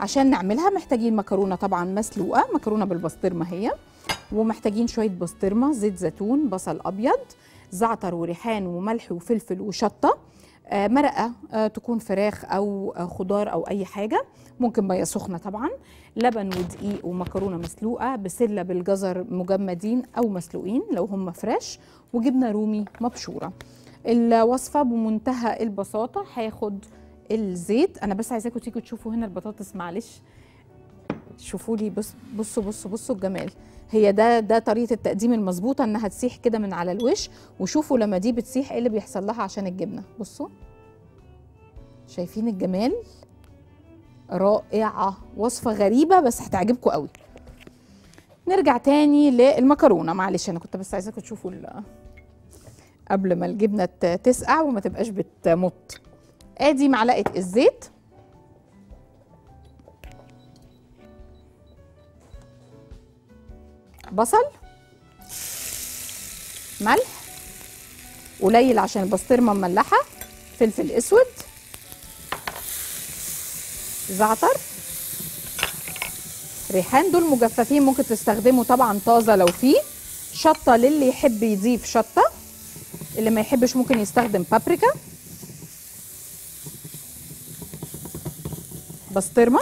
عشان نعملها محتاجين مكرونه طبعا مسلوقه، مكرونه بالبسطرمه هي، ومحتاجين شويه بسطرمه، زيت زيتون، بصل ابيض، زعتر وريحان وملح وفلفل وشطه، مرقه تكون فراخ او خضار او اي حاجه، ممكن بقى سخنه طبعا، لبن ودقيق ومكرونه مسلوقه، بسله بالجزر مجمدين او مسلوقين لو هم فريش، وجبنه رومي مبشوره. الوصفه بمنتهى البساطه. هاخد الزيت، انا بس عايزاكم تيجوا تشوفوا هنا البطاطس، معلش شوفوا لي، بصوا بصوا بصوا بصوا الجمال. هي ده طريقه التقديم المظبوطه، انها تسيح كده من على الوش، وشوفوا لما دي بتسيح ايه اللي بيحصل لها عشان الجبنه. بصوا شايفين الجمال، رائعه، وصفه غريبه بس هتعجبكم قوي. نرجع تاني للمكرونه، معلش انا كنت بس عايزاكم تشوفوا قبل ما الجبنه تسقع وما تبقاش بتمط. ادي معلقه الزيت، بصل، ملح قليل عشان البسطرمه مملحه، فلفل اسود، زعتر، ريحان، دول مجففين ممكن تستخدموا طبعا طازه لو فيه، شطه للي يحب يضيف شطه، اللي ما يحبش ممكن يستخدم بابريكا، بسطرمه،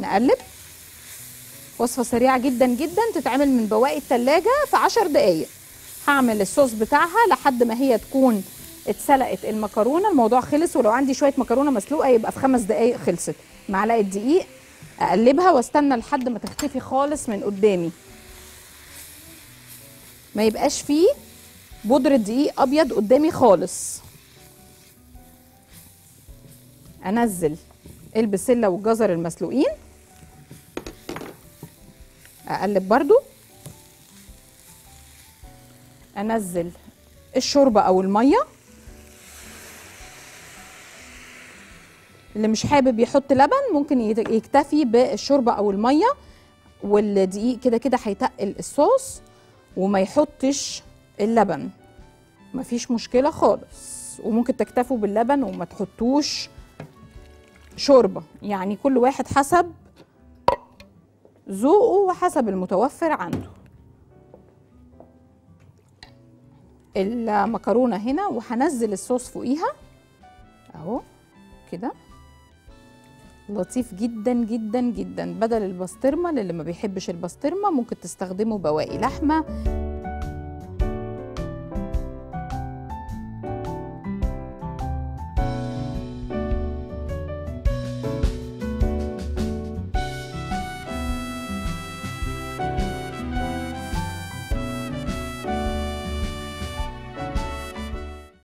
نقلب. وصفه سريعه جدا جدا تتعمل من بواقي التلاجة في 10 دقايق. هعمل الصوص بتاعها لحد ما هي تكون اتسلقت المكرونه، الموضوع خلص، ولو عندي شويه مكرونه مسلوقه يبقى في 5 دقايق خلصت. معلقه دقيق، اقلبها واستنى لحد ما تختفي خالص من قدامي، ما يبقاش فيه بودره دقيق ابيض قدامي خالص. انزل البسله والجزر المسلوقين، اقلب برضو، انزل الشوربه او الميه، اللي مش حابب يحط لبن ممكن يكتفي بالشوربه او الميه، والدقيق كده كده هيتقل الصوص، وما يحطش اللبن، مفيش مشكله خالص، وممكن تكتفوا باللبن وما تحطوش شوربه، يعني كل واحد حسب ذوقه وحسب المتوفر عنده. المكرونه هنا وهنزل الصوص فوقيها اهو كده، لطيف جدا جدا جدا. بدل البسطرمه، للي ما بيحبش البسطرمه ممكن تستخدموا بواقي لحمه.